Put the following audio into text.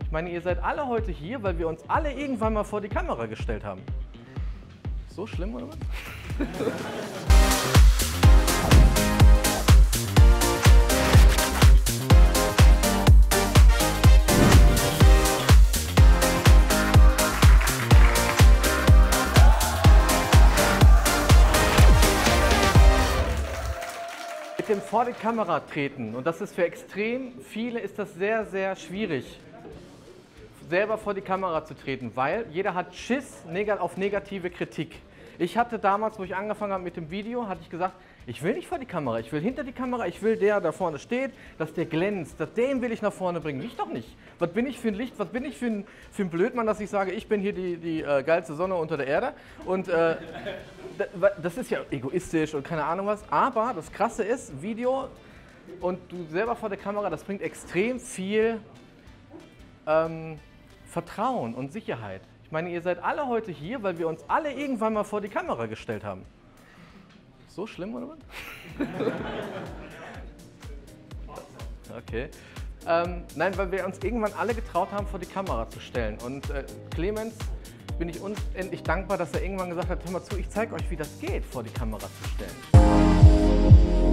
Ich meine, ihr seid alle heute hier, weil wir uns alle irgendwann mal vor die Kamera gestellt haben. So schlimm, oder was? Mit dem vor die Kamera treten, und das ist für extrem viele ist das sehr, sehr schwierig, selber vor die Kamera zu treten, weil jeder hat Schiss auf negative Kritik. Ich hatte damals, wo ich angefangen habe mit dem Video, hatte ich gesagt, ich will nicht vor die Kamera, ich will hinter die Kamera, ich will der da vorne steht, dass der glänzt, dass den will ich nach vorne bringen. Ich doch nicht. Was bin ich für ein Licht, was bin ich für ein Blödmann, dass ich sage, ich bin hier die geilste Sonne unter der Erde. Und das ist ja egoistisch und keine Ahnung was. Aber das Krasse ist, Video und du selber vor der Kamera, das bringt extrem viel Vertrauen und Sicherheit. Ich meine, ihr seid alle heute hier, weil wir uns alle irgendwann mal vor die Kamera gestellt haben. So schlimm, oder was? Okay. Nein, weil wir uns irgendwann alle getraut haben, vor die Kamera zu stellen. Und Clemens, bin ich unendlich dankbar, dass er irgendwann gesagt hat, hör mal zu, ich zeige euch, wie das geht, vor die Kamera zu stellen.